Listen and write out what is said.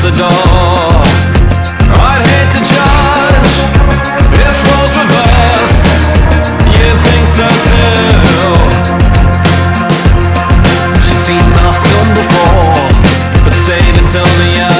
The door. I'd hate to judge if roles reversed. You think so too? She'd seen the film before, but stayed until the end.